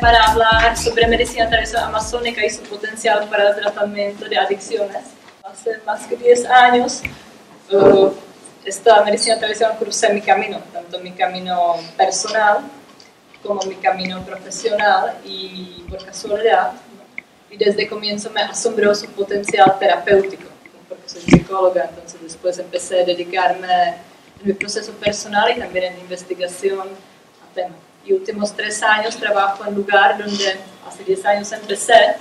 para hablar sobre medicina tradicional amazónica y su potencial para el tratamiento de adicciones. Hace más que 10 años esta medicina tradicional cruza mi camino, tanto mi camino personal como mi camino profesional, y por casualidad, y desde el comienzo me asombró su potencial terapéutico, porque soy psicóloga. Entonces después empecé a dedicarme en mi proceso personal y también en investigación al tema. Y últimos 3 años trabajo en un lugar donde hace 10 años empecé,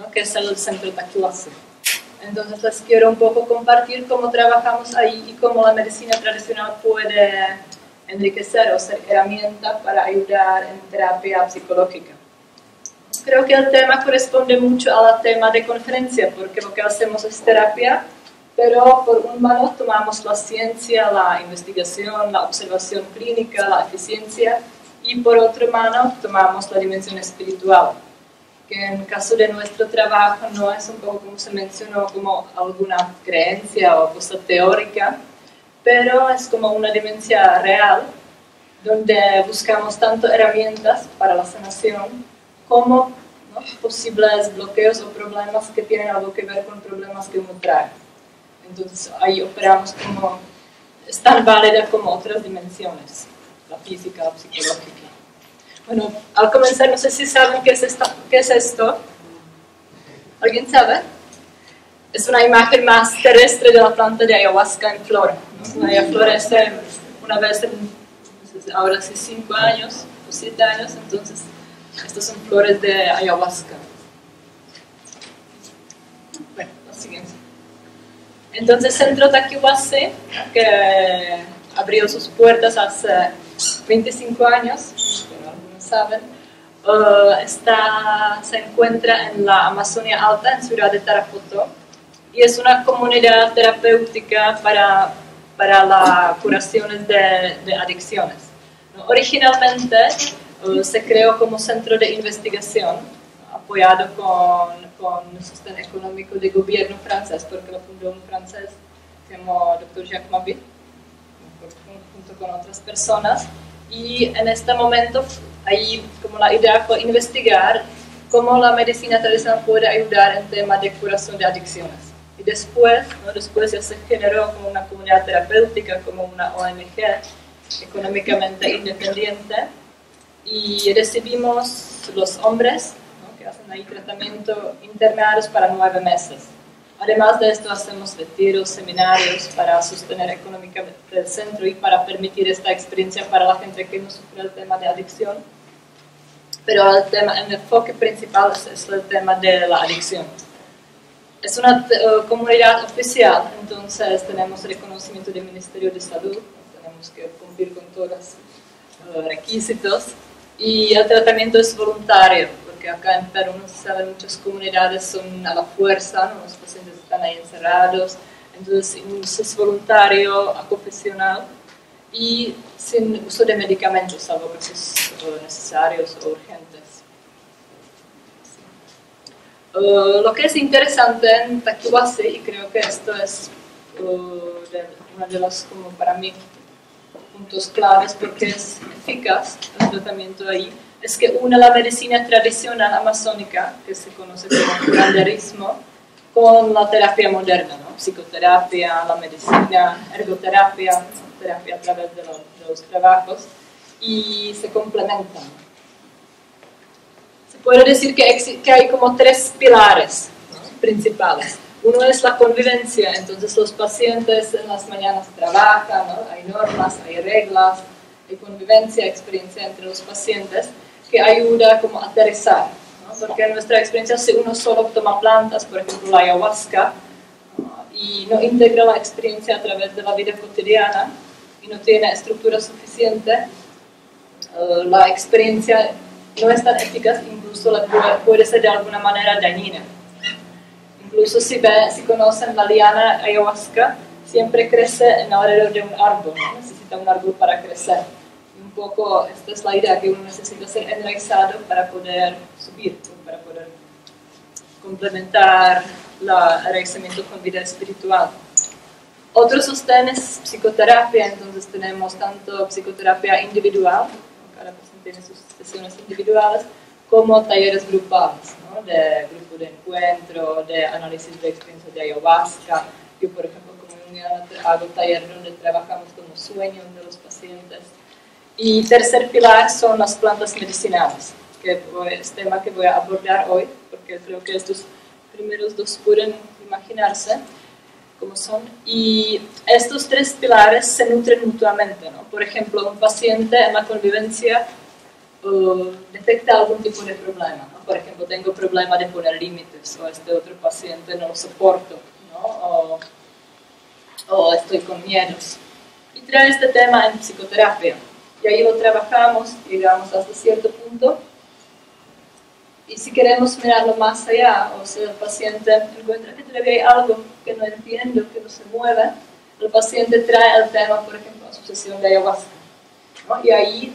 ¿no?, que es el centro Takiwasi. Entonces les quiero un poco compartir cómo trabajamos ahí y cómo la medicina tradicional puede enriquecer o ser herramienta para ayudar en terapia psicológica. Creo que el tema corresponde mucho al tema de conferencia, porque lo que hacemos es terapia, pero por un lado tomamos la ciencia, la investigación, la observación clínica, la eficiencia, y por otro lado tomamos la dimensión espiritual, que en caso de nuestro trabajo no es un poco como se mencionó, como alguna creencia o cosa teórica, pero es como una dimensión real, donde buscamos tanto herramientas para la sanación como, ¿no?, posibles bloqueos o problemas que tienen algo que ver con problemas que uno trae. Entonces ahí operamos como, es tan válida como otras dimensiones, la física, la psicológica. Bueno, al comenzar, no sé si saben qué es esto. ¿Alguien sabe? Es una imagen más terrestre de la planta de ayahuasca en flor, ¿no? Ella florece una vez en, ahora hace 5 años o 7 años, entonces estas son flores de ayahuasca. Bueno, la siguiente. Entonces, Centro Takiwasi, que abrió sus puertas hace 25 años, como algunos saben, se encuentra en la Amazonia Alta, en ciudad de Tarapoto, y es una comunidad terapéutica para las curaciones de adicciones. Originalmente se creó como centro de investigación, apoyado con sostén económico del gobierno francés, porque lo fundó un francés que se llamó Dr. Jacques Mabit, junto con otras personas. Y en este momento, ahí como la idea fue investigar cómo la medicina tradicional puede ayudar en temas de curación de adicciones. Y después, ¿no?, después ya se generó como una comunidad terapéutica, como una ONG económicamente independiente, y recibimos los hombres, ¿no?, que hacen ahí tratamiento, internados para 9 meses. Además de esto hacemos retiros, seminarios para sostener económicamente el centro y para permitir esta experiencia para la gente que no sufre el tema de adicción. Pero el enfoque principal es el tema de la adicción. Es una comunidad oficial, entonces tenemos reconocimiento del Ministerio de Salud, tenemos que cumplir con todos los requisitos, y el tratamiento es voluntario, porque acá en Perú, no se sabe, muchas comunidades son a la fuerza, ¿no?, los pacientes están ahí encerrados, entonces es voluntario, aconfesional y sin uso de medicamentos, salvo casos necesarios o urgentes. Lo que es interesante en Takiwasi, y creo que esto es uno de los, como para mí, puntos claves porque es eficaz el tratamiento ahí, es que une la medicina tradicional amazónica, que se conoce como dietarismo, con la terapia moderna, ¿no?, psicoterapia, la medicina, ergoterapia, terapia a través de los trabajos, y se complementan. Puedo decir que hay como 3 pilares principales. Uno es la convivencia, entonces los pacientes en las mañanas trabajan, ¿no?, hay normas, hay reglas, hay convivencia, experiencia entre los pacientes, que ayuda como a aterrizar, ¿no?, porque en nuestra experiencia, si uno solo toma plantas, por ejemplo la ayahuasca, ¿no?, y no integra la experiencia a través de la vida cotidiana y no tiene estructura suficiente, la experiencia no es tan eficaz, incluso la puede ser de alguna manera dañina. Incluso si conocen la liana ayahuasca, siempre crece en alrededor de un árbol, ¿no? Necesita un árbol para crecer. Un poco esta es la idea, que uno necesita ser enraizado para poder subir, para poder complementar el enraizamiento con vida espiritual. Otro sostén es psicoterapia, entonces tenemos tanto psicoterapia individual, cada paciente tiene sus sesiones individuales, como talleres grupales, ¿no? De grupo de encuentro, de análisis de experiencia de ayahuasca. Yo, por ejemplo, como unidad hago talleres donde trabajamos con los sueños de los pacientes. Y tercer pilar son las plantas medicinales, que es tema que voy a abordar hoy, porque creo que estos primeros dos pueden imaginarse cómo son. Y estos tres pilares se nutren mutuamente, ¿no? Por ejemplo, un paciente en la convivencia detecta algún tipo de problema, ¿no? Por ejemplo, tengo problema de poner límites, o este otro paciente no lo soporto, ¿no? O estoy con miedos. Y trae este tema en psicoterapia. Y ahí lo trabajamos, llegamos hasta cierto punto. Y si queremos mirarlo más allá, o sea, el paciente encuentra que todavía hay algo que no entiendo, que no se mueve, el paciente trae el tema, por ejemplo, a su sesión de ayahuasca, ¿no? Y ahí,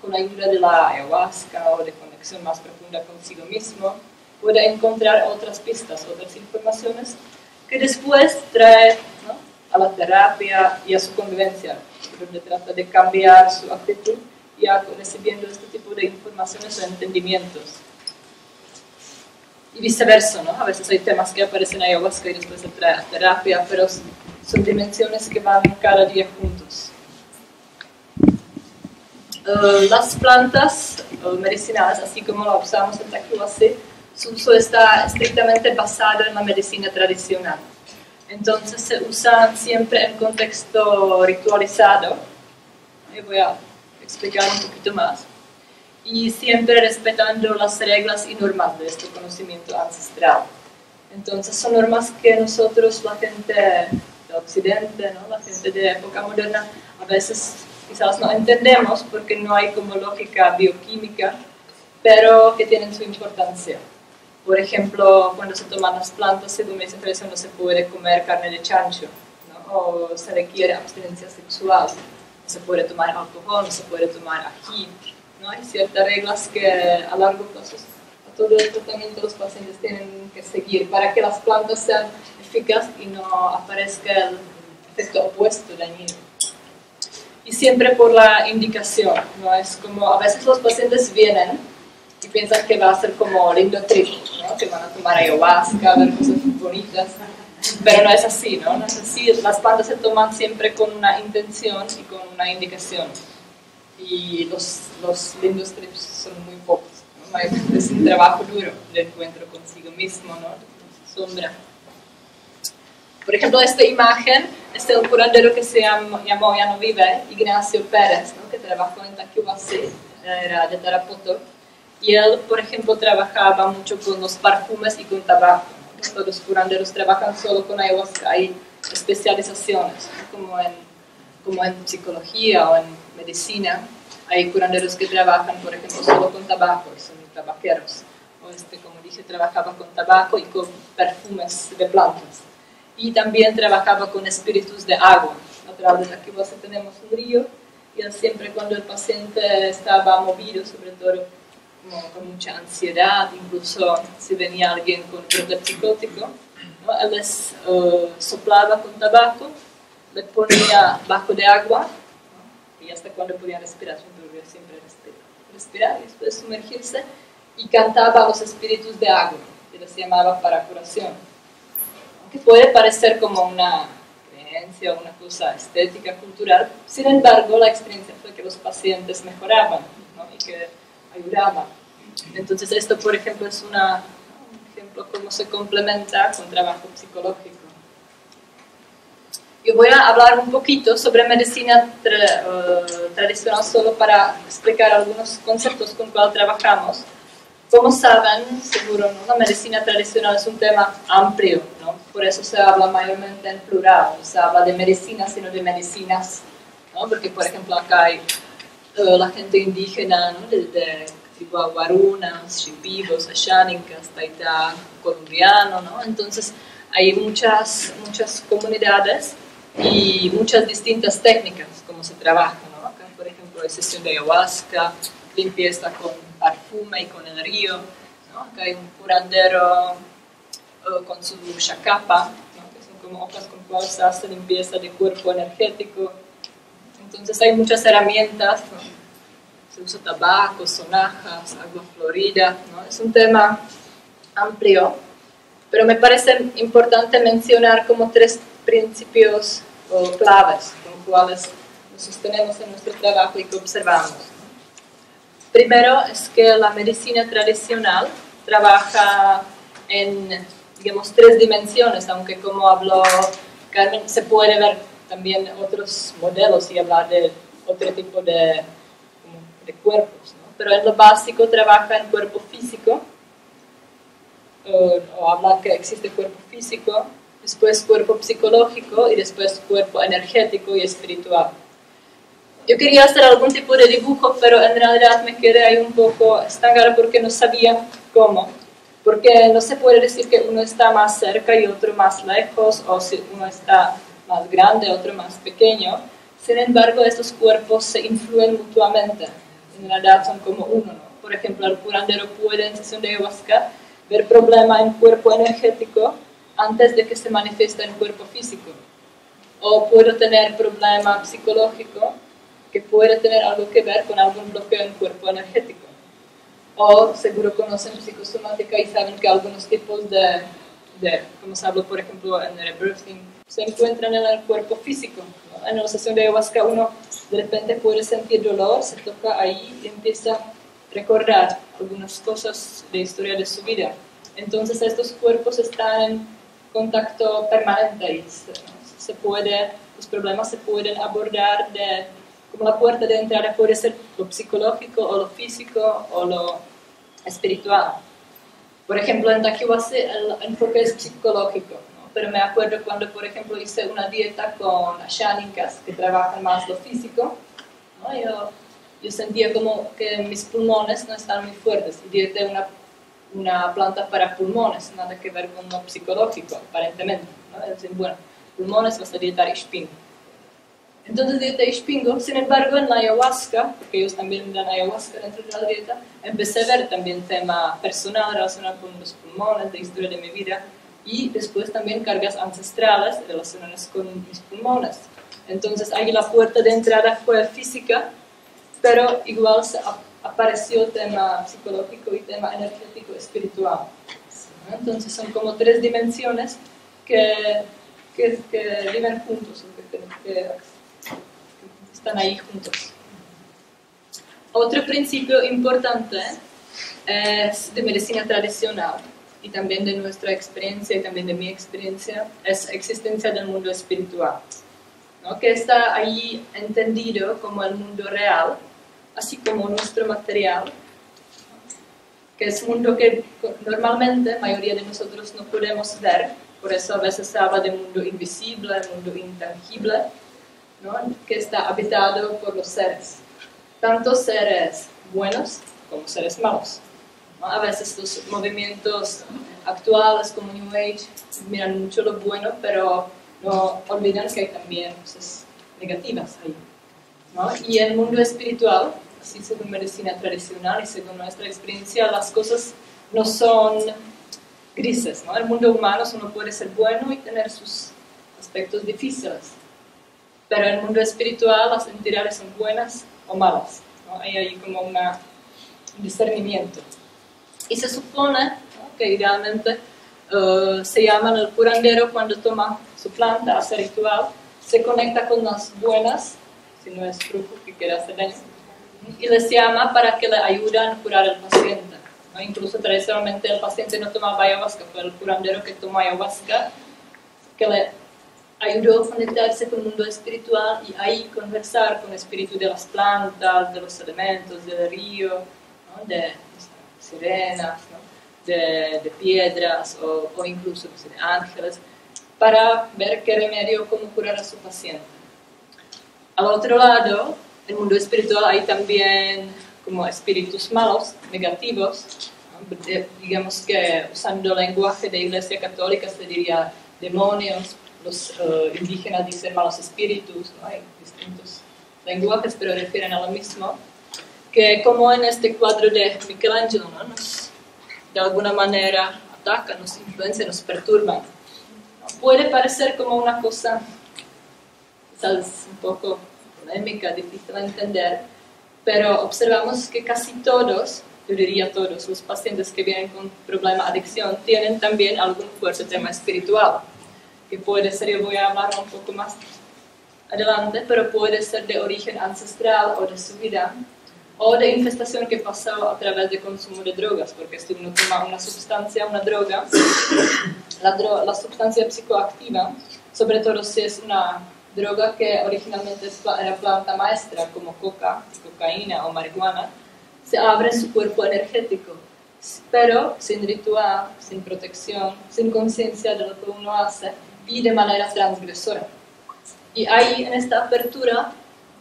con la ayuda de la ayahuasca o de conexión más profunda consigo mismo, puede encontrar otras pistas, otras informaciones que después trae, ¿no?, a la terapia y a su convivencia, donde trata de cambiar su actitud ya recibiendo este tipo de informaciones o entendimientos. Y viceversa, ¿no? A veces hay temas que aparecen en ayahuasca y después se trae a terapia, pero son dimensiones que van cada día juntos. Las plantas medicinales, así como las usamos en Takiwasi, su uso está estrictamente basado en la medicina tradicional. Entonces se usan siempre en contexto ritualizado. Yo voy a explicar un poquito más. Y siempre respetando las reglas y normas de este conocimiento ancestral. Entonces son normas que nosotros, la gente de Occidente, ¿no?, la gente de época moderna, a veces quizás no entendemos porque no hay como lógica bioquímica, pero que tienen su importancia. Por ejemplo, cuando se toman las plantas, según mi experiencia, no se puede comer carne de chancho, ¿no? O se requiere abstinencia sexual, no se puede tomar alcohol, no se puede tomar ají, ¿no? Hay ciertas reglas que a largo plazo a todo el tratamiento los pacientes tienen que seguir para que las plantas sean eficaces y no aparezca el efecto opuesto dañino. Y siempre por la indicación, ¿no? Es como a veces los pacientes vienen y piensan que va a ser como lindo trip, ¿no?, que van a tomar ayahuasca, ver cosas bonitas, pero no es así, ¿no? No es así. Las plantas se toman siempre con una intención y con una indicación. Y los lindos trips son muy pocos, ¿no? Es un trabajo duro de encuentro consigo mismo, ¿no?, de sombra. Por ejemplo, esta imagen es el curandero que se llamó, ya no vive, Ignacio Pérez, ¿no?, que trabajó en Takiwasi, era de Tarapoto. Y él, por ejemplo, trabajaba mucho con los perfumes y con tabaco, ¿no? Todos los curanderos trabajan solo con ayahuasca. Hay especializaciones, ¿no?, como en psicología o en medicina. Hay curanderos que trabajan, por ejemplo, solo con tabaco, son tabaqueros. O como dije, trabajaba con tabaco y con perfumes de plantas. Y también trabajaba con espíritus de agua. A través de aquí tenemos un río y él siempre cuando el paciente estaba movido, sobre todo con mucha ansiedad, incluso si venía alguien con brote psicótico, ¿no?, él les soplaba con tabaco, le ponía bajo de agua, ¿no?, y hasta cuando podía respirar, siempre respirar y después sumergirse, y cantaba a los espíritus de agua, que les llamaba para curación. Aunque puede parecer como una creencia, una cosa estética, cultural, sin embargo la experiencia fue que los pacientes mejoraban, ¿no?, y que ayudaba. Entonces esto, por ejemplo, es un ejemplo cómo se complementa con trabajo psicológico. Yo voy a hablar un poquito sobre medicina tradicional solo para explicar algunos conceptos con los cuales trabajamos. Como saben, seguro, ¿no?, la medicina tradicional es un tema amplio, ¿no? Por eso se habla mayormente en plural, no se habla de medicina, sino de medicinas, ¿no? Porque, por ejemplo, acá hay la gente indígena, ¿no?, de tipo aguarunas, chipibos, ashánicas, taitá, colombiano, ¿no? Entonces hay muchas comunidades y muchas distintas técnicas como se trabaja, ¿no? Acá, por ejemplo, hay sesión de ayahuasca, limpieza con perfume y con el río, ¿no? Acá hay un curandero con su shakapa, ¿no?, que son como hojas con cuales se hace limpieza de cuerpo energético. Entonces hay muchas herramientas, ¿no? se usa tabaco, sonajas, agua florida, ¿no? Es un tema amplio, pero me parece importante mencionar como tres principios o claves con cuales nos sostenemos en nuestro trabajo y que observamos. Primero es que la medicina tradicional trabaja en, digamos, tres dimensiones, aunque como habló Carmen, se puede ver también otros modelos y hablar de otro tipo de cuerpos, ¿no? Pero en lo básico trabaja en cuerpo físico, o habla que existe cuerpo físico, después cuerpo psicológico y después cuerpo energético y espiritual. Yo quería hacer algún tipo de dibujo, pero en realidad me quedé ahí un poco estancada porque no sabía cómo. Porque no se puede decir que uno está más cerca y otro más lejos, o si uno está más grande, otro más pequeño. Sin embargo, estos cuerpos se influyen mutuamente. En realidad son como uno, ¿no? Por ejemplo, el curandero puede en sesión de ayahuasca ver problema en cuerpo energético antes de que se manifieste en cuerpo físico. O puedo tener problema psicológico que puede tener algo que ver con algún bloqueo en cuerpo energético. O seguro conocen psicosomática y saben que algunos tipos de como se habló, por ejemplo, en rebirthing, se encuentran en el cuerpo físico, ¿no? En la sesión de ayahuasca uno de repente puede sentir dolor, se toca ahí y empieza a recordar algunas cosas de la historia de su vida. Entonces estos cuerpos están en contacto permanente y se puede, los problemas se pueden abordar de... Como la puerta de entrada puede ser lo psicológico, o lo físico, o lo espiritual. Por ejemplo, en Takiwasi el enfoque es psicológico, ¿no? Pero me acuerdo cuando, por ejemplo, hice una dieta con shánicas que trabajan más lo físico, ¿no? Yo sentía como que mis pulmones no estaban muy fuertes. Dieté una planta para pulmones, nada que ver con lo psicológico, aparentemente, ¿no? Entonces, bueno, pulmones vas a dietar ispingo. Entonces dieta ispingo, sin embargo en la ayahuasca, porque ellos también dan ayahuasca dentro de la dieta, empecé a ver también tema personal relacionado con los pulmones, la historia de mi vida, y después también cargas ancestrales relacionadas con mis pulmones. Entonces ahí la puerta de entrada fue física, pero igual se apareció tema psicológico y tema energético espiritual. Entonces son como tres dimensiones que viven juntos, que están ahí juntos. Otro principio importante es de medicina tradicional y también de nuestra experiencia y también de mi experiencia es la existencia del mundo espiritual, ¿no? Que está ahí entendido como el mundo real, así como nuestro material, que es un mundo que normalmente la mayoría de nosotros no podemos ver, por eso a veces se habla de mundo invisible, mundo intangible, ¿no? Que está habitado por los seres, tanto seres buenos como seres malos, ¿no? A veces los movimientos actuales como New Age miran mucho lo bueno, pero no olvidan que hay también cosas negativas ahí, ¿no? Y el mundo espiritual, así según medicina tradicional y según nuestra experiencia, las cosas no son grises, ¿no? El mundo humano uno puede ser bueno y tener sus aspectos difíciles, pero en el mundo espiritual las entidades son buenas o malas, ¿no? Hay ahí como un discernimiento. Y se supone, ¿no? que idealmente se llaman el curandero cuando toma su planta, hace ritual, se conecta con las buenas, si no es brujo que quiere hacer daño, y les llama para que le ayuden a curar al paciente, ¿no? Incluso tradicionalmente el paciente no tomaba ayahuasca, fue el curandero que tomó ayahuasca, que le ayudó a conectarse con el mundo espiritual y ahí conversar con el espíritu de las plantas, de los elementos, del río, ¿no? de sirenas, ¿no? de piedras o incluso de ángeles, para ver qué remedio, cómo curar a su paciente. Al otro lado, en el mundo espiritual hay también como espíritus malos, negativos, ¿no? Digamos que usando el lenguaje de Iglesia Católica se diría demonios. Los indígenas dicen malos espíritus, ¿no? Hay distintos lenguajes, pero refieren a lo mismo, que como en este cuadro de Michelangelo, ¿no? Nos, de alguna manera, atacan, nos influencian, nos perturban. Puede parecer como una cosa, quizás un poco polémica, difícil de entender, pero observamos que casi todos, yo diría todos, los pacientes que vienen con problema de adicción tienen también algún fuerte tema espiritual, que puede ser, yo voy a hablar un poco más adelante, pero puede ser de origen ancestral o de su vida, o de infestación que pasó a través de consumo de drogas, porque si uno toma una sustancia, una droga, la sustancia psicoactiva, sobre todo si es una droga que originalmente era planta maestra, como coca, cocaína o marihuana, se abre su cuerpo energético, pero sin ritual, sin protección, sin conciencia de lo que uno hace y de manera transgresora. Y ahí, en esta apertura,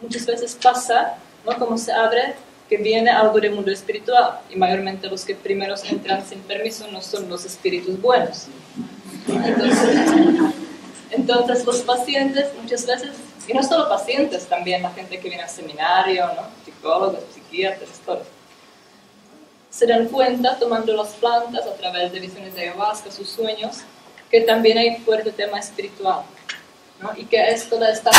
muchas veces pasa, ¿no?, como se abre, que viene algo del mundo espiritual, y mayormente los que primeros entran sin permiso no son los espíritus buenos. Entonces los pacientes muchas veces, y no solo pacientes, también la gente que viene al seminario, ¿no?, psicólogos, psiquiatras, todos, se dan cuenta, tomando las plantas a través de visiones de ayahuasca, sus sueños, que también hay fuerte tema espiritual, ¿no? Y que esto le está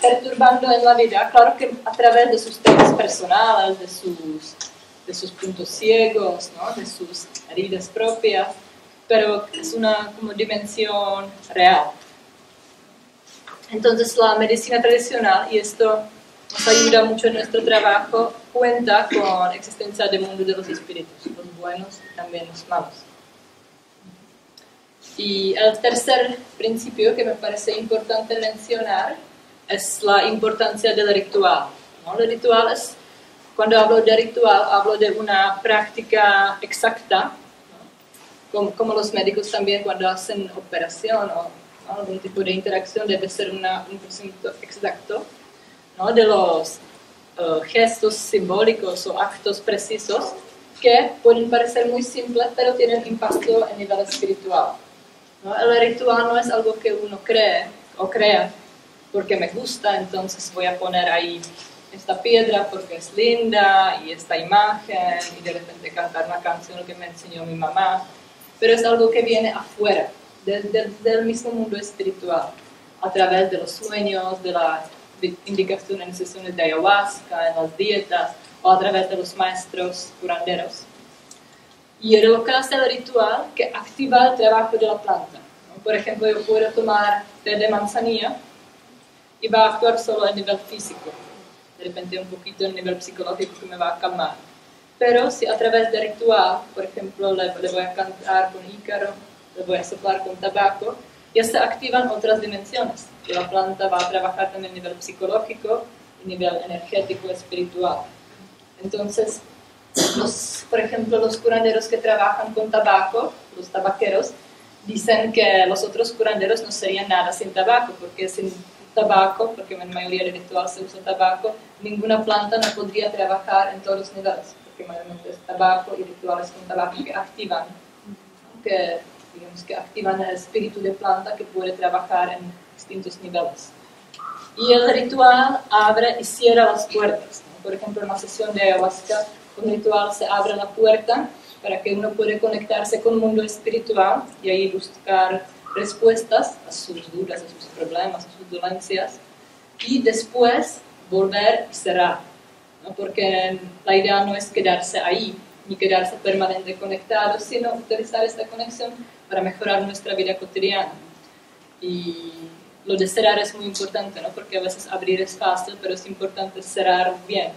perturbando en la vida, claro que a través de sus temas personales, de sus puntos ciegos, ¿no?, de sus heridas propias, pero es una como dimensión real. Entonces la medicina tradicional, y esto nos ayuda mucho en nuestro trabajo, cuenta con la existencia del mundo de los espíritus, los buenos y también los malos. Y el tercer principio que me parece importante mencionar es la importancia del ritual, ¿no? El ritual es, cuando hablo de ritual, hablo de una práctica exacta, ¿no?, como los médicos también cuando hacen operación o, ¿no?, algún tipo de interacción, debe ser un procedimiento exacto, ¿no?, de los gestos simbólicos o actos precisos que pueden parecer muy simples, pero tienen impacto a nivel espiritual, ¿no? El ritual no es algo que uno cree o crea porque me gusta, entonces voy a poner ahí esta piedra porque es linda y esta imagen y de repente cantar una canción que me enseñó mi mamá, pero es algo que viene afuera, del mismo mundo espiritual, a través de los sueños, de la indicación en sesiones de ayahuasca, en las dietas, o a través de los maestros curanderos. Y el local es el ritual que activa el trabajo de la planta, ¿no? Por ejemplo, yo puedo tomar té de manzanilla y va a actuar solo a nivel físico, de repente un poquito a nivel psicológico que me va a calmar. Pero si a través del ritual, por ejemplo, le voy a cantar con ícaro, le voy a soplar con tabaco, ya se activan otras dimensiones. Y la planta va a trabajar también a nivel psicológico, a nivel energético, espiritual. Entonces, por ejemplo, los curanderos que trabajan con tabaco, los tabaqueros, dicen que los otros curanderos no serían nada sin tabaco, porque sin tabaco, porque en la mayoría de rituales se usa tabaco, ninguna planta no podría trabajar en todos los niveles, porque mayormente es tabaco y rituales con tabaco que activan, que digamos que activan el espíritu de planta que puede trabajar en distintos niveles. Y el ritual abre y cierra las puertas, ¿no? Por ejemplo, en una sesión de ayahuasca, con ritual se abre la puerta para que uno pueda conectarse con el mundo espiritual y ahí buscar respuestas a sus dudas, a sus problemas, a sus dolencias, y después volver y cerrar, ¿no? Porque la idea no es quedarse ahí, ni quedarse permanente conectado, sino utilizar esta conexión para mejorar nuestra vida cotidiana. Y lo de cerrar es muy importante, ¿no?, porque a veces abrir es fácil, pero es importante cerrar bien.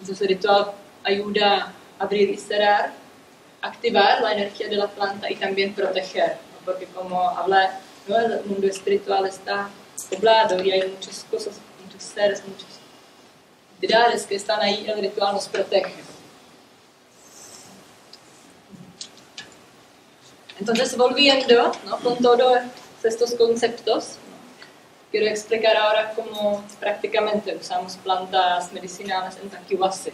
Entonces el ritual ayuda a abrir y cerrar, activar la energía de la planta y también proteger, ¿no?, porque como hablé, ¿no?, el mundo espiritual está poblado y hay muchas cosas, muchos seres, muchas entidades que están ahí, el ritual nos protege. Entonces, volviendo, ¿no?, con todos estos conceptos, ¿no?, quiero explicar ahora cómo prácticamente usamos plantas medicinales en Takiwasi.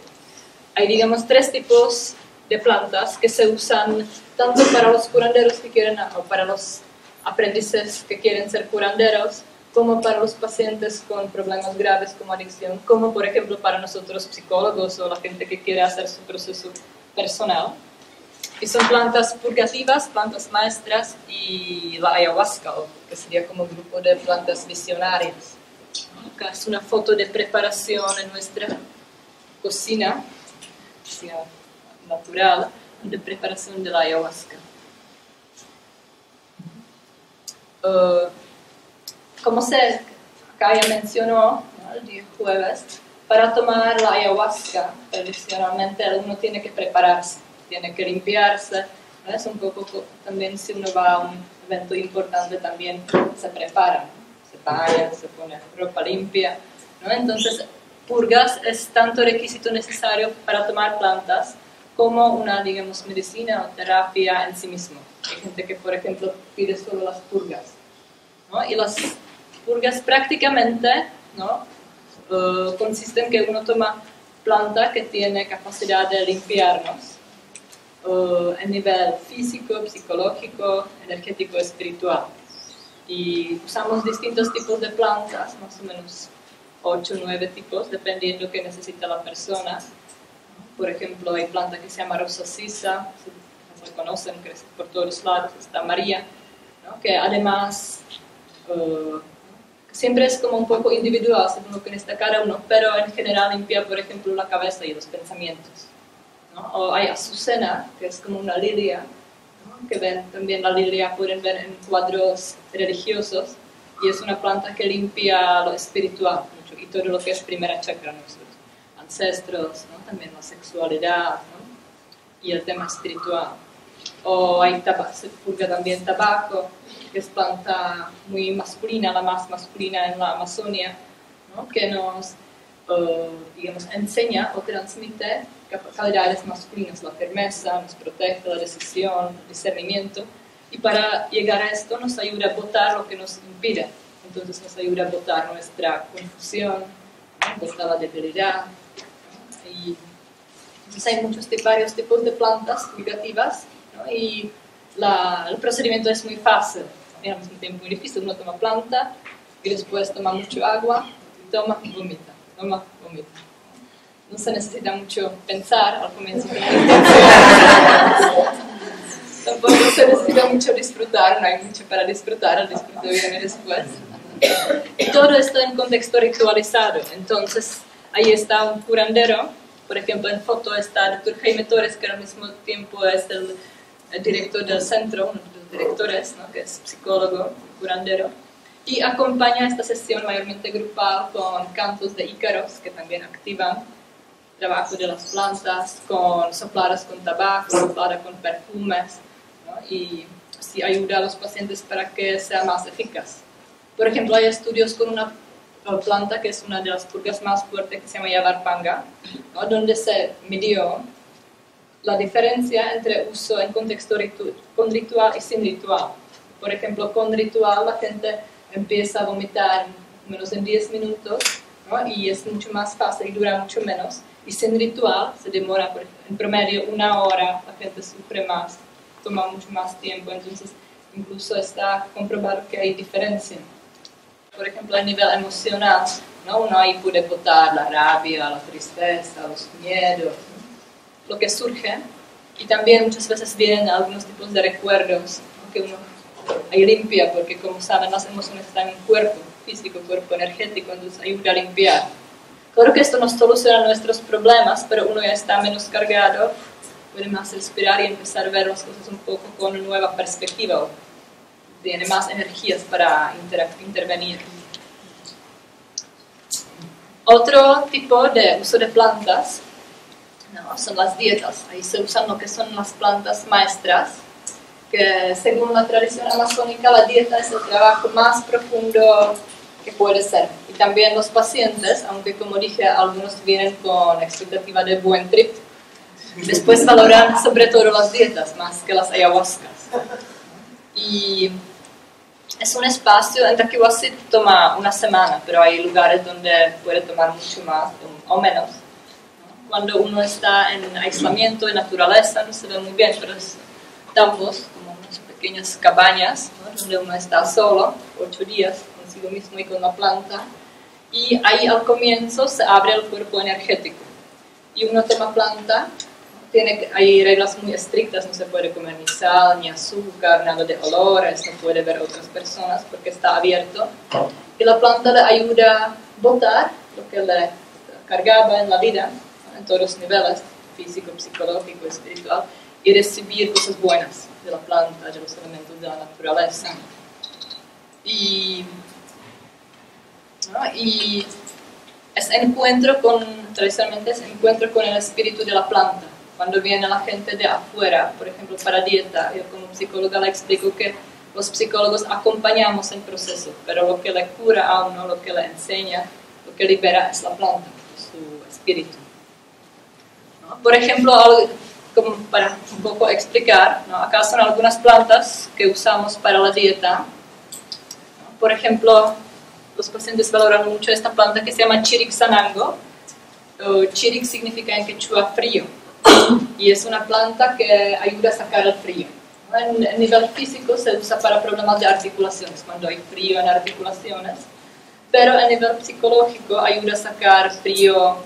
Hay, digamos, tres tipos de plantas que se usan tanto para los curanderos que quieren, o para los aprendices que quieren ser curanderos, como para los pacientes con problemas graves como adicción, como por ejemplo para nosotros psicólogos o la gente que quiere hacer su proceso personal. Y son plantas purgativas, plantas maestras y la ayahuasca, que sería como un grupo de plantas visionarias. Acá es una foto de preparación en nuestra cocina natural, de preparación de la ayahuasca. Como se acá ya mencionó, ¿no?, el día jueves, para tomar la ayahuasca, tradicionalmente uno tiene que prepararse, tiene que limpiarse, ¿no? Es un poco también, si uno va a un evento importante, también se prepara, se baña, se pone ropa limpia, ¿no? Entonces, purgas es tanto requisito necesario para tomar plantas como una, digamos, medicina o terapia en sí mismo. Hay gente que, por ejemplo, pide solo las purgas, ¿no? Y las purgas prácticamente, ¿no?, consisten en que uno toma planta que tiene capacidad de limpiarnos a nivel físico, psicológico, energético, espiritual. Y usamos distintos tipos de plantas, más o menos 8 o 9 tipos, dependiendo de lo que necesita la persona. Por ejemplo, hay planta que se llama Rosa Sisa, se conocen, crece por todos lados, está María, ¿no?, que además siempre es como un poco individual, según lo que necesita cada uno, pero en general limpia, por ejemplo, la cabeza y los pensamientos, ¿no? O hay Azucena, que es como una lilia, ¿no?, que ven también la lilia, pueden ver en cuadros religiosos, y es una planta que limpia lo espiritual mucho, y todo lo que es primera chakra, nuestros ancestros, ¿no?, también la sexualidad, ¿no?, y el tema espiritual. O hay se purga también tabaco, que es planta muy masculina, la más masculina en la Amazonia, ¿no?, que nos digamos, enseña o transmite calidades masculinas, la firmeza, nos protege la decisión, el discernimiento, y para llegar a esto nos ayuda a botar lo que nos impide. Entonces nos ayuda a botar nuestra confusión, ¿no?, botar la debilidad, ¿no? Y entonces hay muchos varios tipos de plantas purgativas, ¿no? Y el procedimiento es muy fácil, al mismo tiempo muy difícil. Uno toma planta y después toma mucho agua, toma y vomita, toma, vomita. No se necesita mucho pensar al comienzo. Tampoco se necesita mucho disfrutar, no hay mucho para disfrutar, el disfrute viene después. Y todo esto en contexto ritualizado. Entonces, ahí está un curandero. Por ejemplo, en foto está el doctor Jaime Torres, que al mismo tiempo es el director del centro, uno de los directores, ¿no?, que es psicólogo, curandero, y acompaña esta sesión mayormente grupal con cantos de ícaros, que también activan el trabajo de las plantas, con sopladas con tabaco, sopladas con perfumes, ¿no?, y así ayuda a los pacientes para que sea más eficaz. Por ejemplo, hay estudios con una planta que es una de las purgas más fuertes, que se llama Yavarpanga, ¿no?, donde se midió la diferencia entre uso en contexto con ritual y sin ritual. Por ejemplo, con ritual la gente empieza a vomitar menos de 10 minutos, ¿no?, y es mucho más fácil y dura mucho menos. Y sin ritual se demora, por ejemplo, en promedio una hora, la gente sufre más, toma mucho más tiempo. Entonces, incluso está comprobado que hay diferencia. Por ejemplo, a nivel emocional, ¿no?, uno ahí puede botar la rabia, la tristeza, los miedos, ¿no?, lo que surge. Y también muchas veces vienen algunos tipos de recuerdos, ¿no?, que uno ahí limpia, porque como saben, las emociones están en cuerpo físico, cuerpo energético, entonces ayuda a limpiar. Claro que esto no soluciona nuestros problemas, pero uno ya está menos cargado, puede más respirar y empezar a ver las cosas un poco con una nueva perspectiva. Tiene más energías para intervenir. Otro tipo de uso de plantas, ¿no?, son las dietas. Ahí se usan lo que son las plantas maestras, que según la tradición amazónica, la dieta es el trabajo más profundo que puede ser. Y también los pacientes, aunque como dije, algunos vienen con expectativa de buen trip, después valoran sobre todo las dietas más que las ayahuascas. Y es un espacio, en Takiwasi toma una semana, pero hay lugares donde puede tomar mucho más o menos, ¿no? Cuando uno está en aislamiento, en naturaleza, no se ve muy bien, pero es tambos, como unas pequeñas cabañas, ¿no?, donde uno está solo 8 días consigo mismo y con la planta. Y ahí al comienzo se abre el cuerpo energético. Y uno toma planta. Hay reglas muy estrictas, no se puede comer ni sal, ni azúcar, nada de olores, no puede ver otras personas porque está abierto. Y la planta le ayuda a botar lo que le cargaba en la vida, en todos los niveles, físico, psicológico, espiritual, y recibir cosas buenas de la planta, de los elementos de la naturaleza. Y ese encuentro con, tradicionalmente, es encuentro con el espíritu de la planta. Cuando viene la gente de afuera, por ejemplo, para dieta, yo como psicóloga le explico que los psicólogos acompañamos el proceso, pero lo que le cura a uno, lo que le enseña, lo que libera es la planta, su espíritu, ¿no? Por ejemplo, como para un poco explicar, ¿no? Acá son algunas plantas que usamos para la dieta, ¿no? Por ejemplo, los pacientes valoran mucho esta planta que se llama Chiric Sanango. Chiric significa en quechua frío, y es una planta que ayuda a sacar el frío. En nivel físico se usa para problemas de articulaciones, cuando hay frío en articulaciones, pero a nivel psicológico ayuda a sacar frío,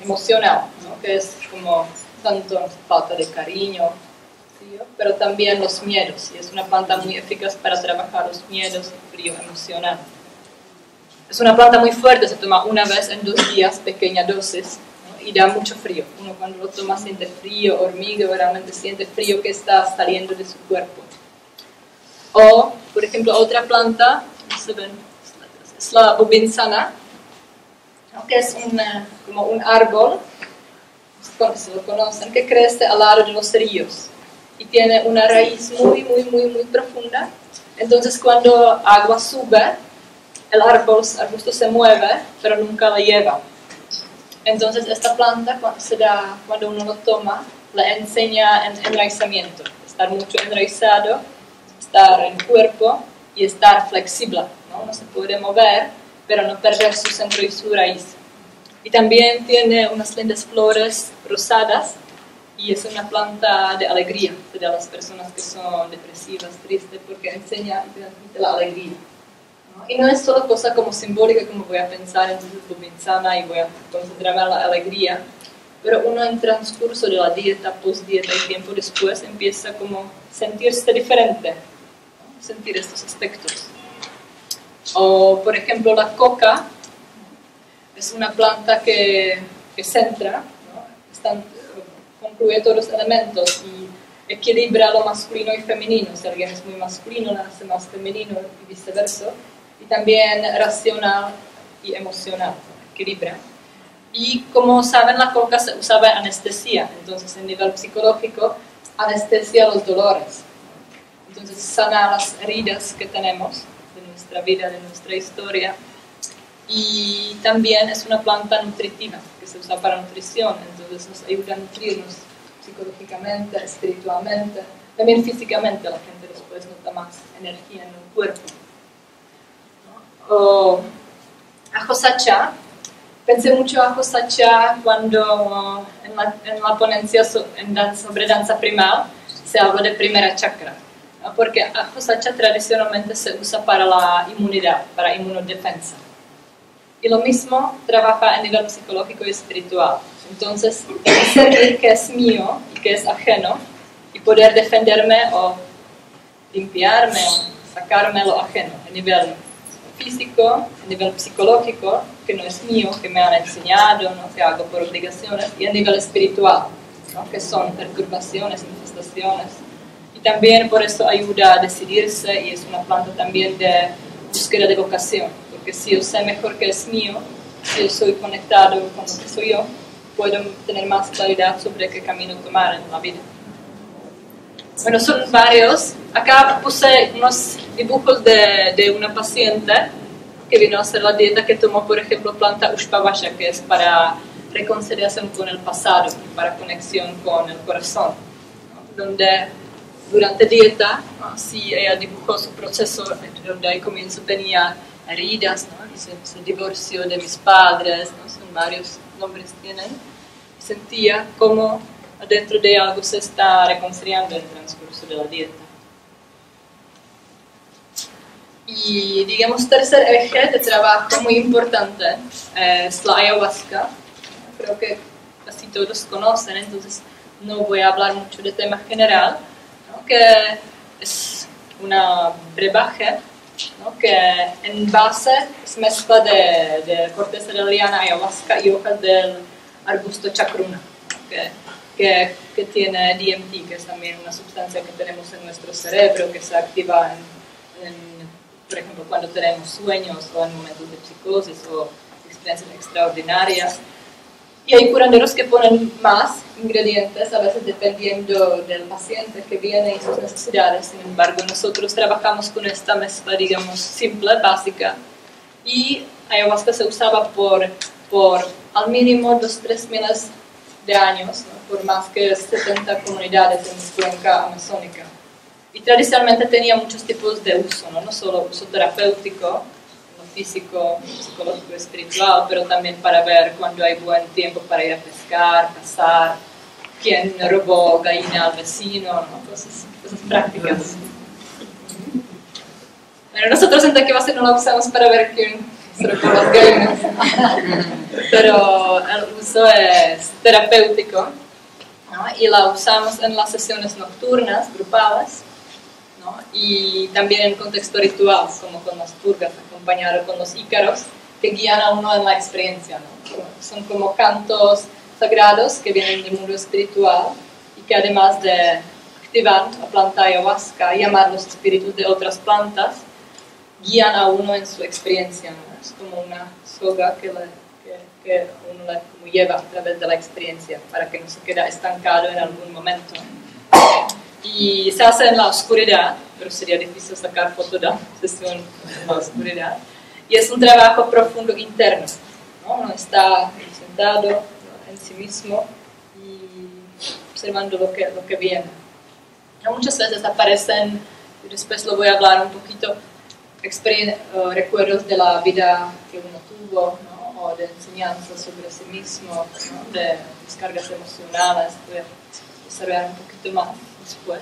emocional, ¿no? Que es como tanto falta de cariño, frío, pero también los miedos, y es una planta muy eficaz para trabajar los miedos y frío emocional. Es una planta muy fuerte, se toma una vez en 2 días, pequeña dosis, y da mucho frío. Uno cuando lo toma siente frío, hormiga, realmente siente frío que está saliendo de su cuerpo. O, por ejemplo, otra planta, no se ven, es la bobinsana, que es como un árbol, se lo conocen, que crece al lado de los ríos y tiene una raíz muy profunda. Entonces cuando agua sube, el árbol, el arbusto se mueve, pero nunca la lleva. Entonces esta planta cuando uno lo toma, le enseña enraizamiento, estar mucho enraizado, estar en cuerpo y estar flexible, ¿no? No se puede mover, pero no perder su centro y su raíz. Y también tiene unas lindas flores rosadas y es una planta de alegría para las personas que son depresivas, tristes, porque enseña la alegría. Y no es solo cosa como simbólica, como voy a pensar en tu pensana y voy a concentrarme en la alegría, pero uno en transcurso de la dieta, post-dieta y tiempo después empieza como sentirse diferente, ¿no? Sentir estos aspectos. O por ejemplo la coca es una planta que centra, ¿no? Concluye todos los elementos y equilibra lo masculino y femenino. Si alguien es muy masculino, nace más femenino y viceversa. Y también racional y emocional, equilibra. Y como saben, la coca se usaba en anestesia, entonces en nivel psicológico anestesia los dolores. Entonces sana las heridas que tenemos de nuestra vida, de nuestra historia. Y también es una planta nutritiva que se usa para nutrición, entonces nos ayuda a nutrirnos psicológicamente, espiritualmente, también físicamente. La gente después nota más energía en el cuerpo. O ajo sacha, pensé mucho ajo sacha cuando en la ponencia sobre danza primal se habla de primera chakra, ¿no? Porque ajo sacha tradicionalmente se usa para la inmunidad, para inmunodefensa, y lo mismo trabaja a nivel psicológico y espiritual. Entonces sentir que es mío y que es ajeno y poder defenderme o limpiarme o sacarme lo ajeno a nivel físico, a nivel psicológico, que no es mío, que me han enseñado, ¿no? Que hago por obligaciones, y a nivel espiritual, ¿no? Que son perturbaciones, manifestaciones. Y también por eso ayuda a decidirse, y es una planta también de búsqueda de vocación, porque si yo sé mejor que es mío, si yo soy conectado con lo que soy yo, puedo tener más claridad sobre qué camino tomar en la vida. Bueno, son varios. Acá puse unos dibujos de una paciente que vino a hacer la dieta, que tomó, por ejemplo, planta Ushpavasha, que es para reconciliación con el pasado, para conexión con el corazón, ¿no? Donde durante dieta, ¿no? Sí, ella dibujó su proceso, donde al comienzo tenía heridas, ¿no? Y se divorció de mis padres, ¿no? Son varios nombres que tienen. Y sentía como dentro de algo se está reconciliando en el transcurso de la dieta. Y digamos, tercer eje de trabajo muy importante es la ayahuasca. Creo que casi todos conocen, entonces no voy a hablar mucho de tema general, ¿no? Que es una brebaje no, que en base es mezcla de corteza de liana ayahuasca y hojas del arbusto chacruna, ¿no? que tiene DMT, que es también una sustancia que tenemos en nuestro cerebro, que se activa en por ejemplo, cuando tenemos sueños o en momentos de psicosis o experiencias extraordinarias. Y hay curanderos que ponen más ingredientes, a veces dependiendo del paciente que viene y sus necesidades. Sin embargo, nosotros trabajamos con esta mezcla, digamos, simple, básica. Y ayahuasca se usaba por al mínimo 2 a 3 miles de años, ¿no? Por más que 70 comunidades en la cuenca amazónica. Y tradicionalmente tenía muchos tipos de uso, no solo uso terapéutico, físico, psicológico, espiritual, pero también para ver cuando hay buen tiempo para ir a pescar, cazar, quién robó gallina al vecino, ¿no? Cosas prácticas. Bueno, nosotros en Takiwasi no lo usamos para ver quién se robó las gallinas, pero el uso es terapéutico, ¿no? Y la usamos en las sesiones nocturnas, grupales, ¿no? Y también en contexto ritual, como con las purgas, acompañado con los ícaros, que guían a uno en la experiencia, ¿no? Son como cantos sagrados que vienen del mundo espiritual y que además de activar la planta ayahuasca y llamar los espíritus de otras plantas, guían a uno en su experiencia, ¿no? Es como una soga que uno la lleva a través de la experiencia para que no se quede estancado en algún momento. Y se hace en la oscuridad, pero sería difícil sacar foto de la sesión en la oscuridad. Y es un trabajo profundo interno, ¿no? Uno está sentado, ¿no?, en sí mismo y observando lo que viene. No, muchas veces aparecen, y después lo voy a hablar un poquito, recuerdos de la vida que uno tuvo, ¿no? O de enseñanzas sobre sí mismo, ¿no? De descargas emocionales, de observar un poquito más. Después,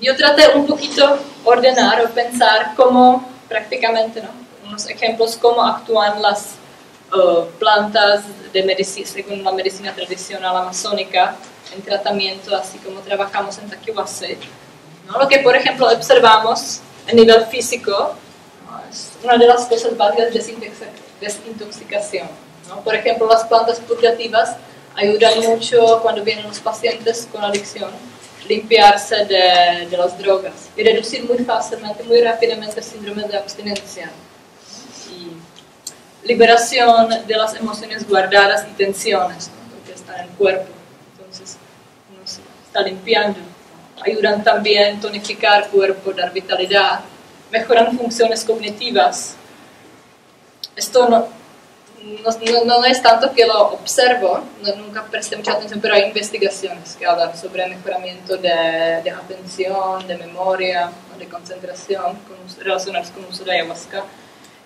yo traté un poquito ordenar o pensar cómo prácticamente, ¿no?, unos ejemplos cómo actúan las plantas según la medicina tradicional amazónica en tratamiento, así como trabajamos en Takiwasi, ¿no? Lo que por ejemplo observamos a nivel físico, ¿no?, es una de las cosas básicas de desintoxicación, ¿no? Por ejemplo, las plantas purgativas ayudan mucho cuando vienen los pacientes con adicción, limpiarse de las drogas y reducir muy fácilmente, muy rápidamente el síndrome de abstinencia. Y liberación de las emociones guardadas y tensiones, ¿no?, que están en el cuerpo. Entonces, uno se está limpiando. Ayudan también a tonificar el cuerpo, dar vitalidad, mejoran funciones cognitivas. Esto no es tanto que lo observo, nunca presté mucha atención, pero hay investigaciones que hablan sobre mejoramiento de atención, de memoria, de concentración relacionadas con uso de ayahuasca.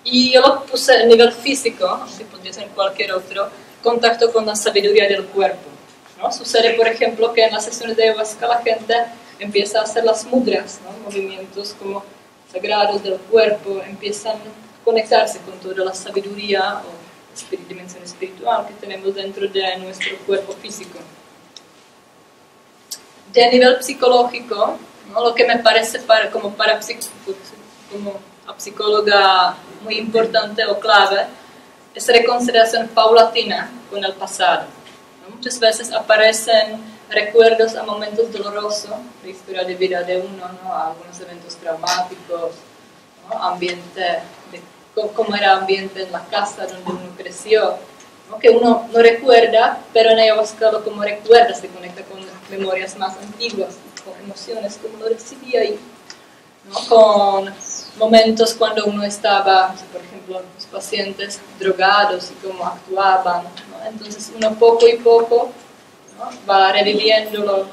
Y yo lo puse a nivel físico, que podría ser cualquier otro, contacto con la sabiduría del cuerpo, ¿no? Sucede, por ejemplo, que en las sesiones de ayahuasca la gente empieza a hacer las mudras, ¿no?, movimientos como sagrados del cuerpo, empiezan a conectarse con toda la sabiduría o dimensión espiritual que tenemos dentro de nuestro cuerpo físico. De nivel psicológico, ¿no?, lo que me parece como psicóloga muy importante o clave es reconciliación paulatina con el pasado, ¿no? Muchas veces aparecen recuerdos a momentos dolorosos de historia de vida de uno, ¿no?, a algunos eventos traumáticos, ¿no?, ambiente de cómo era el ambiente en la casa donde uno creció, ¿no?, que uno no recuerda, pero en ayahuasca lo como recuerda se conecta con las memorias más antiguas, con emociones como lo recibía ahí, ¿no?, con momentos cuando uno estaba, por ejemplo, los pacientes drogados y cómo actuaban, ¿no? Entonces uno poco y poco, ¿no?, va reviviéndolo,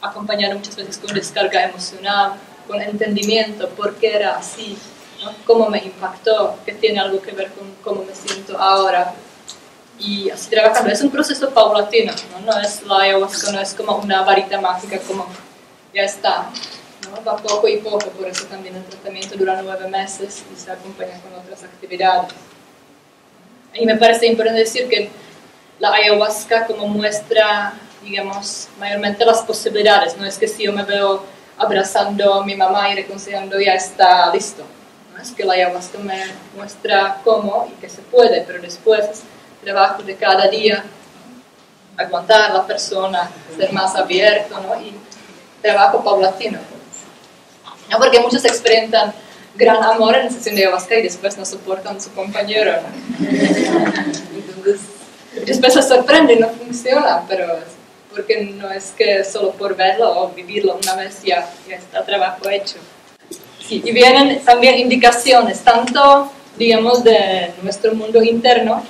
acompañado muchas veces con descarga emocional, con entendimiento por qué era así, ¿no?, cómo me impactó, que tiene algo que ver con cómo me siento ahora. Y así trabajando, es un proceso paulatino, ¿no? No es la ayahuasca, no es como una varita mágica, como ya está, ¿no? Va poco y poco, por eso también el tratamiento dura 9 meses y se acompaña con otras actividades. Y me parece importante decir que la ayahuasca como muestra, digamos, mayormente las posibilidades, no es que si yo me veo abrazando mi mamá y reconciliando, ya está listo. ¿No? Es que la ayahuasca me muestra cómo y que se puede, pero después es trabajo de cada día, aguantar a la persona, ser más abierto, ¿no? Y trabajo paulatino. ¿No? Porque muchos experimentan gran amor en la sesión de ayahuasca y después no soportan a su compañero, ¿no? Entonces, después se sorprenden, no funciona, pero porque no es que solo por verlo o vivirlo una vez ya está trabajo hecho. Sí, y vienen también indicaciones, tanto, digamos, de nuestro mundo interno,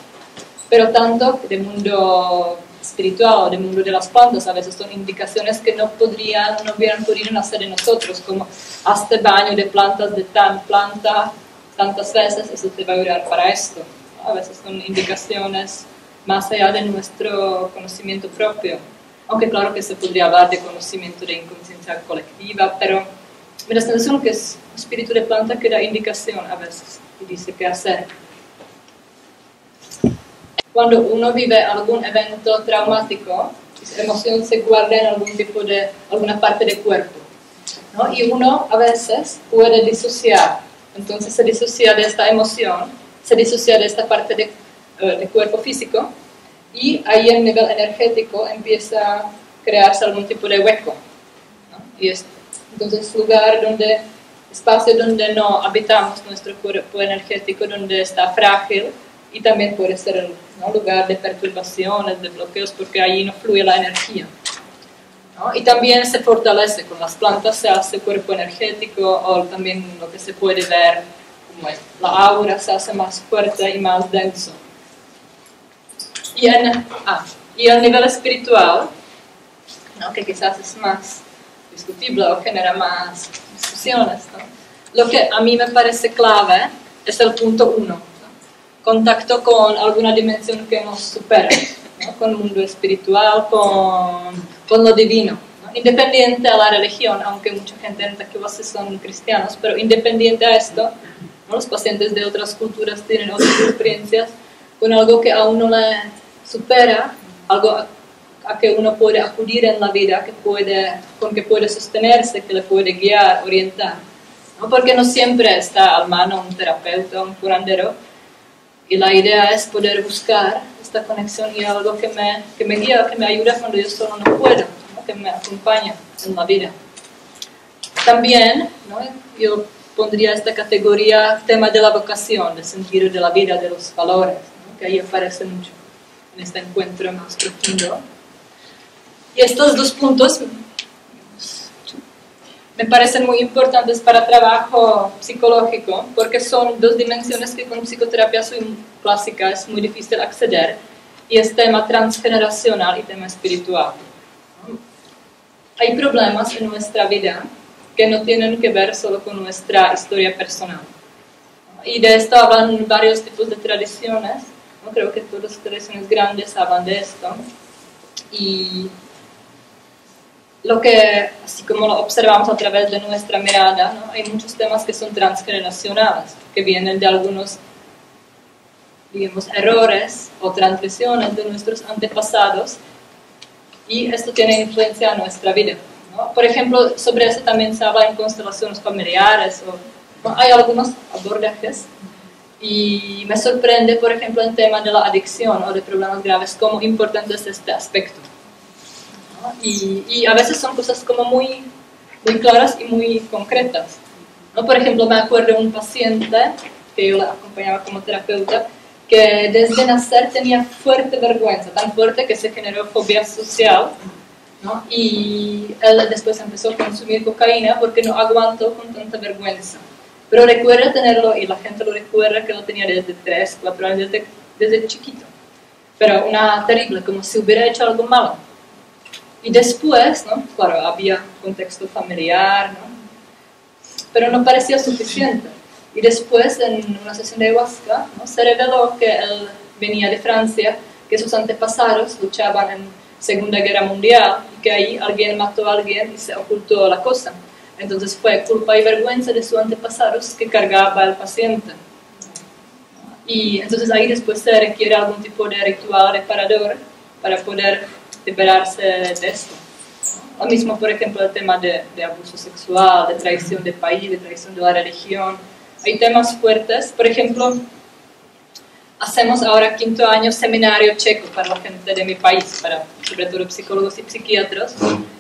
pero tanto del mundo espiritual o del mundo de las plantas. A veces son indicaciones que no hubieran podido hacer de nosotros, como hazte baño de plantas de tal planta tantas veces, eso te va a ayudar para esto. A veces son indicaciones más allá de nuestro conocimiento propio, aunque claro que se podría hablar de conocimiento de inconsciencia colectiva, pero me da la sensación que es un espíritu de planta que da indicación a veces y dice qué hacer. Cuando uno vive algún evento traumático, la emoción se guarda en alguna parte del cuerpo, ¿no? Y uno a veces puede disociar, entonces se disocia de esta emoción, se disocia de esta parte del cuerpo físico, y ahí el nivel energético empieza a crearse algún tipo de hueco, ¿no? Y es entonces lugar donde, espacio donde no habitamos nuestro cuerpo energético, donde está frágil, y también puede ser el, ¿no?, lugar de perturbaciones, de bloqueos, porque ahí no fluye la energía, ¿no? Y también se fortalece, con las plantas se hace cuerpo energético, o también lo que se puede ver, como es, la aura se hace más fuerte y más denso. Y a nivel espiritual, ¿no?, que quizás es más discutible o genera más discusiones, ¿no?, lo que a mí me parece clave es el punto 1. Contacto con alguna dimensión que nos supera, ¿no?, con el mundo espiritual, con lo divino, ¿no?, independiente a la religión, aunque mucha gente en Takiwasi son cristianos, pero independiente a esto, ¿no?, los pacientes de otras culturas tienen otras experiencias con algo que a uno le supera, algo a que uno puede acudir en la vida, con que puede sostenerse, que le puede guiar, orientar, ¿no? Porque no siempre está al mano un terapeuta, un curandero, y la idea es poder buscar esta conexión y algo que me guía, que me ayuda cuando yo solo no puedo, ¿no?, que me acompaña en la vida. También, ¿no?, yo pondría esta categoría tema de la vocación, del sentido de la vida, de los valores, ¿no?, que ahí aparece mucho en este encuentro más profundo. Y estos dos puntos me parecen muy importantes para trabajo psicológico, porque son dos dimensiones que con psicoterapia clásica es muy difícil acceder, y es tema transgeneracional y tema espiritual. Hay problemas en nuestra vida que no tienen que ver solo con nuestra historia personal. Y de esto hablan varios tipos de tradiciones, ¿no? Creo que todas las tradiciones grandes hablan de esto. Y lo que, así como lo observamos a través de nuestra mirada, ¿no?, hay muchos temas que son transgeneracionales, que vienen de algunos, digamos, errores o transgresiones de nuestros antepasados, y esto tiene influencia en nuestra vida, ¿no? Por ejemplo, sobre eso también se habla en constelaciones familiares, o, ¿no?, hay algunos abordajes, y me sorprende, por ejemplo, el tema de la adicción o de problemas graves, cómo importante es este aspecto. Y a veces son cosas como muy, muy claras y muy concretas, ¿no? Por ejemplo, me acuerdo de un paciente que yo la acompañaba como terapeuta, que desde nacer tenía fuerte vergüenza, tan fuerte que se generó fobia social, ¿no? Y él después empezó a consumir cocaína porque no aguantó con tanta vergüenza. Pero recuerda tenerlo, y la gente lo recuerda que lo tenía desde 3, 4 años, desde chiquito. Pero una terrible, como si hubiera hecho algo malo. Y después, ¿no?, claro, había contexto familiar, ¿no?, pero no parecía suficiente. Y después, en una sesión de ayahuasca, ¿no?, se reveló que él venía de Francia, que sus antepasados luchaban en Segunda Guerra Mundial, y que ahí alguien mató a alguien y se ocultó la cosa. Entonces fue culpa y vergüenza de sus antepasados que cargaba al paciente. Y entonces ahí después se requiere algún tipo de ritual reparador para poder liberarse de esto, Lo mismo, por ejemplo, el tema de abuso sexual, de traición de país, de traición de la religión. Hay temas fuertes. Por ejemplo, hacemos ahora 5.º año seminario checo para la gente de mi país, para, sobre todo psicólogos y psiquiatras,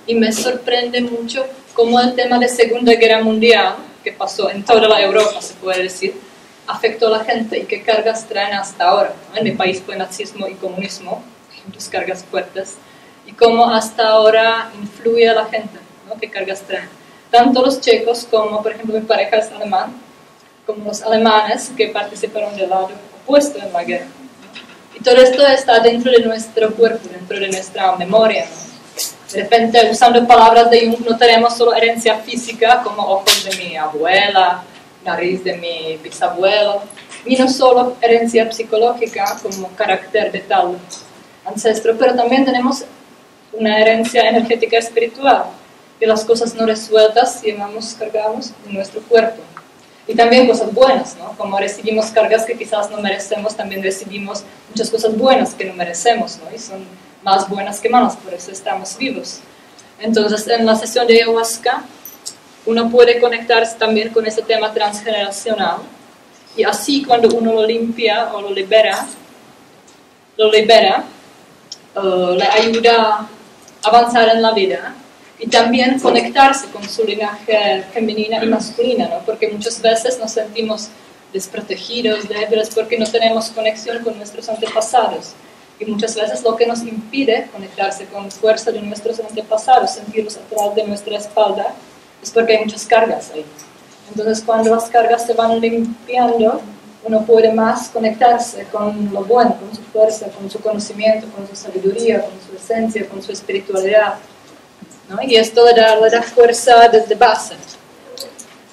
y me sorprende mucho cómo el tema de Segunda Guerra Mundial, que pasó en toda la Europa, se puede decir, afectó a la gente y qué cargas traen hasta ahora. En mi país fue nazismo y comunismo, dos cargas fuertes, y cómo hasta ahora influye a la gente, ¿no? Qué cargas traen. Tanto los checos como, por ejemplo, mi pareja es alemán, como los alemanes que participaron del lado opuesto en la guerra. Y todo esto está dentro de nuestro cuerpo, dentro de nuestra memoria, ¿no? De repente, usando palabras de Jung, no tenemos solo herencia física, como ojos de mi abuela, nariz de mi bisabuelo, y no solo herencia psicológica, como carácter de tal ancestro, pero también tenemos una herencia energética espiritual, de las cosas no resueltas llevamos, cargamos en nuestro cuerpo. Y también cosas buenas, ¿no? Como recibimos cargas que quizás no merecemos, también recibimos muchas cosas buenas que no merecemos, ¿no? Y son más buenas que malas, por eso estamos vivos. Entonces, en la sesión de ayahuasca, uno puede conectarse también con ese tema transgeneracional, y así cuando uno lo limpia o lo libera, le ayuda a avanzar en la vida y también conectarse con su linaje femenina y masculina, ¿no? Porque muchas veces nos sentimos desprotegidos, débiles, porque no tenemos conexión con nuestros antepasados. Y muchas veces lo que nos impide conectarse con fuerza de nuestros antepasados, sentirlos atrás de nuestra espalda, es porque hay muchas cargas ahí. Entonces, cuando las cargas se van limpiando, uno puede más conectarse con lo bueno, con su fuerza, con su conocimiento, con su sabiduría, con su esencia, con su espiritualidad, ¿no? Y esto le da fuerza desde base.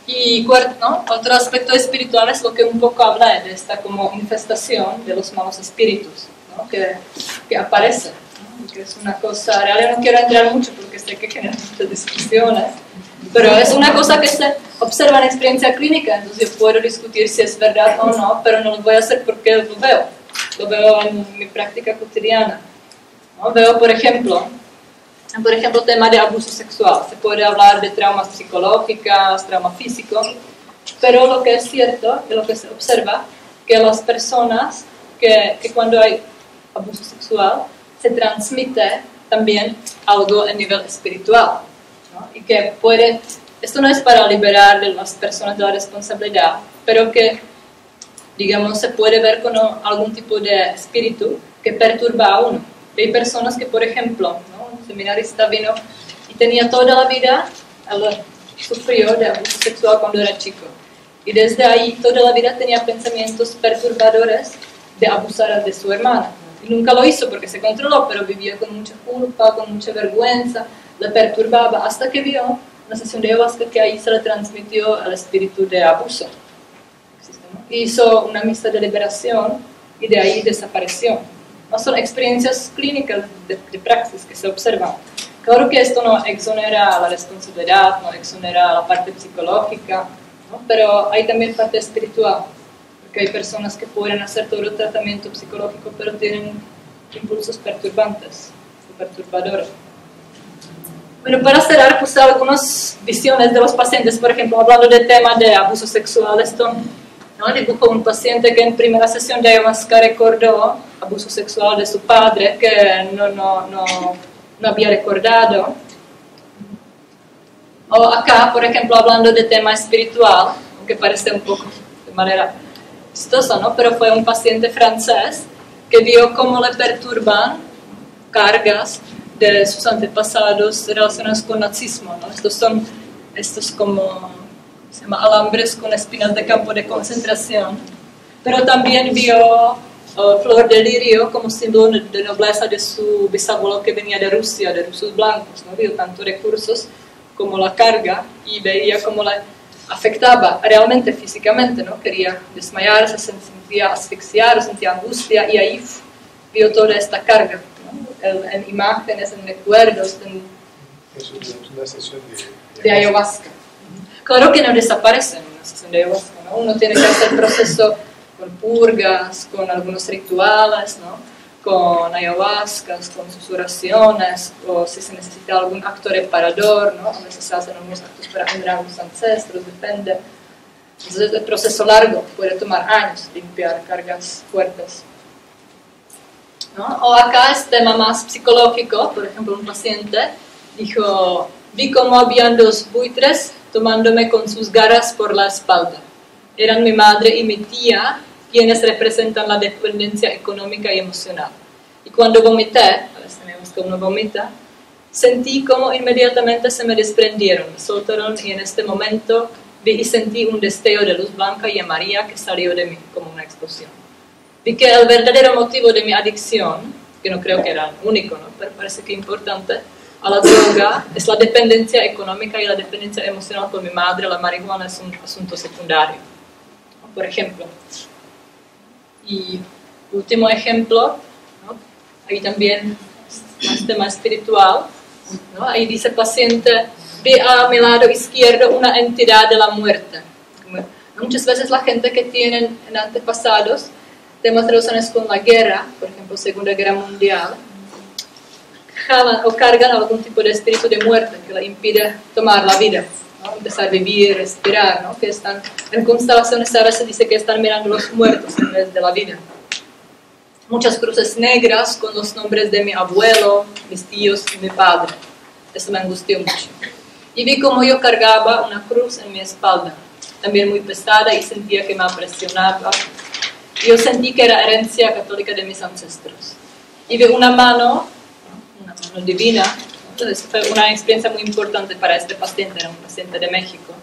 Y ¿no? Otro aspecto espiritual es lo que un poco habla de esta como infestación de los malos espíritus, ¿no? que aparece, ¿no? Que es una cosa, realmente no quiero entrar mucho porque sé que genera muchas discusiones, pero es una cosa que se observa en experiencia clínica, entonces yo puedo discutir si es verdad o no, pero no lo voy a hacer porque lo veo en mi práctica cotidiana, ¿no? Veo, por ejemplo, tema de abuso sexual, se puede hablar de traumas psicológicos, trauma físico, pero lo que es cierto, lo que se observa, que las personas que cuando hay abuso sexual se transmite también algo a nivel espiritual, ¿no? Y que puede, esto no es para liberar a las personas de la responsabilidad, pero que, digamos, se puede ver con algún tipo de espíritu que perturba a uno. Hay personas que, por ejemplo, ¿no? Un seminarista vino y tenía toda la vida, sufrió de abuso sexual cuando era chico, y desde ahí toda la vida tenía pensamientos perturbadores de abusar de su hermana, y nunca lo hizo porque se controló, pero vivía con mucha culpa, con mucha vergüenza, le perturbaba, hasta que vio una sesión de ayahuasca que ahí se le transmitió al espíritu de abuso. Hizo una misa de liberación y de ahí desapareció. No son experiencias clínicas de praxis que se observan. Claro que esto no exonera la responsabilidad, no exonera la parte psicológica, ¿no? Pero hay también parte espiritual, porque hay personas que pueden hacer todo el tratamiento psicológico, pero tienen impulsos perturbantes, perturbadores. Bueno, para cerrar, pues algunas visiones de los pacientes, por ejemplo, hablando del tema de abuso sexual, esto, ¿no? Dibujo un paciente que en primera sesión de ayahuasca recordó abuso sexual de su padre, que no había recordado. O acá, por ejemplo, hablando de tema espiritual, aunque parece un poco de manera chistosa, ¿no? Pero fue un paciente francés que vio cómo le perturban cargas de sus antepasados relacionados con nazismo, ¿no? Estos como se llama alambres con espinas de campo de concentración, pero también vio flor de lirio como símbolo de nobleza de su bisabuelo que venía de Rusia, de rusos blancos, ¿no? Vio tanto recursos como la carga y veía cómo la afectaba realmente físicamente, ¿no? Quería desmayarse, se sentía asfixiado, sentía angustia, y ahí vio toda esta carga, ¿no? En imágenes, en recuerdos, Eso es una sesión de ayahuasca. Claro que no desaparecen en una sesión de ayahuasca, ¿no? Uno tiene que hacer proceso con purgas, con algunos rituales, ¿no? con ayahuascas, con sus oraciones, o si se necesita algún acto reparador, ¿no? A veces se hacen algunos actos para honrar a los ancestros, depende. Entonces el proceso largo puede tomar años, limpiar cargas fuertes, ¿no? O acá es tema más psicológico, por ejemplo un paciente dijo, vi cómo habían dos buitres tomándome con sus garras por la espalda. Eran mi madre y mi tía quienes representan la dependencia económica y emocional. Y cuando vomité, a veces tenemos que uno vomita, sentí como inmediatamente se me desprendieron, me soltaron y en este momento vi y sentí un destello de luz blanca y amarilla que salió de mí como una explosión. Vi que el verdadero motivo de mi adicción, que no creo que era único, ¿no? Pero parece que importante, a la droga es la dependencia económica y la dependencia emocional por mi madre, la marihuana es un asunto secundario, por ejemplo. Y último ejemplo, ¿no? Ahí también es tema espiritual, ¿no? Ahí dice paciente, vi a mi lado izquierdo una entidad de la muerte. Muchas veces la gente que tiene en antepasados temas relacionados con la guerra, por ejemplo Segunda Guerra Mundial, jalan o cargan algún tipo de espíritu de muerte que le impide tomar la vida, ¿no? Empezar a vivir, respirar, ¿no? Que están, en constelaciones a veces dice que están mirando los muertos en vez de la vida. Muchas cruces negras con los nombres de mi abuelo, mis tíos y mi padre. Eso me angustió mucho. Y vi como yo cargaba una cruz en mi espalda, también muy pesada, y sentía que me presionaba. Yo sentí que era herencia católica de mis ancestros. Y vi una mano divina. Entonces fue una experiencia muy importante para este paciente, era un paciente de México,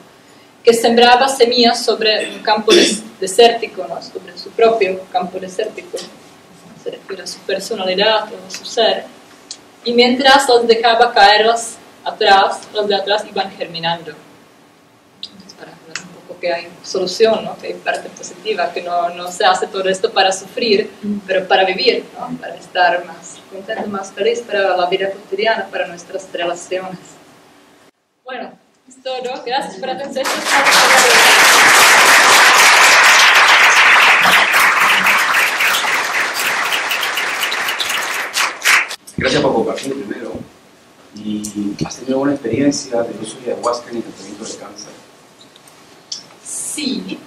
que sembraba semillas sobre un campo desértico, ¿no? Sobre su propio campo desértico, se refiere a su personalidad, a su ser, y mientras las dejaba caer atrás, las de atrás iban germinando. Entonces, para ver un poco que hay solución, ¿no? Que hay parte positiva, que no se hace todo esto para sufrir, pero para vivir, ¿no? Para estar más contento, más feliz, para la vida cotidiana, para nuestras relaciones. Bueno, es todo. Gracias por atención. Gracias por compartir primero. ¿Y has tenido alguna experiencia del uso de ayahuasca en el tratamiento de cáncer? Sí,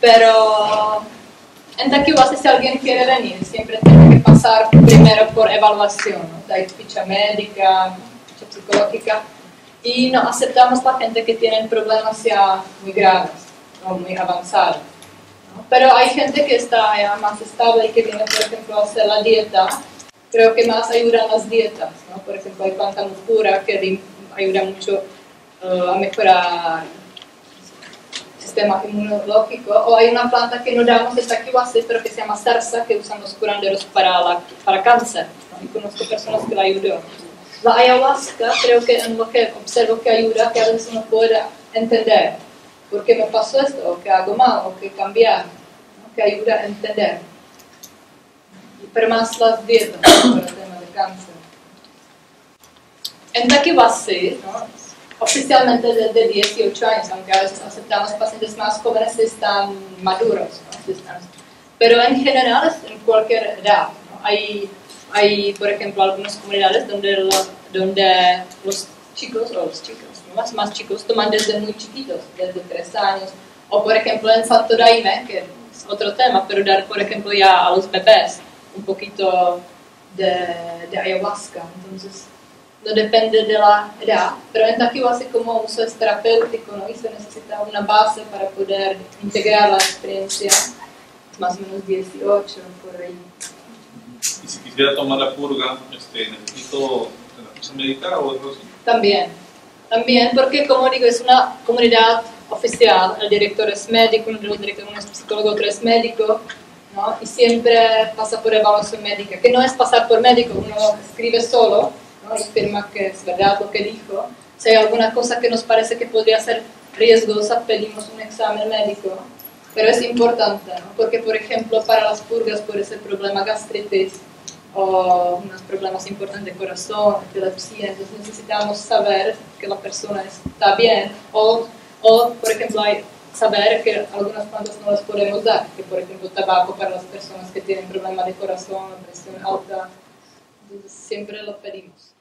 pero en Takiwasi, si alguien quiere venir, siempre tiene que pasar primero por evaluación, ¿no? Hay ficha médica, ficha psicológica, y no aceptamos a la gente que tiene problemas ya muy graves o muy avanzados, ¿no? Pero hay gente que está ya más estable y que viene, por ejemplo, a hacer la dieta. Creo que más ayudan las dietas, ¿no? Por ejemplo, hay planta muscura que ayuda mucho a mejorar el sistema inmunológico. O hay una planta que no damos de Takiwasi, pero que se llama zarza, que usan los curanderos para cáncer, ¿no? Y conozco personas que la ayudan. La ayahuasca, creo que en lo que observo que ayuda, que a veces uno puede entender por qué me pasó esto, o qué hago mal, o qué cambiar, ¿no? Que ayuda a entender. Pero más las dietas, ¿no? Para el tema de cáncer. En Takiwasi, ¿no? Oficialmente desde 18 años, aunque a veces aceptamos pacientes más jóvenes si están maduros, ¿no? Si están... Pero en general, en cualquier edad, ¿no? Hay, por ejemplo, algunas comunidades donde los chicos, o los chicos, ¿no? más chicos, toman desde muy chiquitos, desde 3 años. O, por ejemplo, en Santo Daime, que es otro tema, pero dar, por ejemplo, ya a los bebés un poquito de ayahuasca, entonces no depende de la edad, pero en Takiwasi como uso es terapéutico, ¿no? Y se necesita una base para poder integrar la experiencia, más o menos 18 por ahí. Y si quisiera tomar la purga, ¿necesito la médica o algo así? También, porque como digo, es una comunidad oficial, el director es médico, uno de los directores es psicólogo, otro es médico, ¿no? Y siempre pasa por evaluación médica, que no es pasar por médico, uno escribe solo, ¿no? Y firma que es verdad lo que dijo. Si hay alguna cosa que nos parece que podría ser riesgosa, pedimos un examen médico, pero es importante, ¿no? Porque por ejemplo para las purgas puede ser problema gastritis o unos problemas importantes de corazón, epilepsia, entonces necesitamos saber que la persona está bien, o por ejemplo hay saber que algunas plantas no las podemos dar, que por ejemplo tabaco para las personas que tienen problemas de corazón, presión alta, siempre lo pedimos.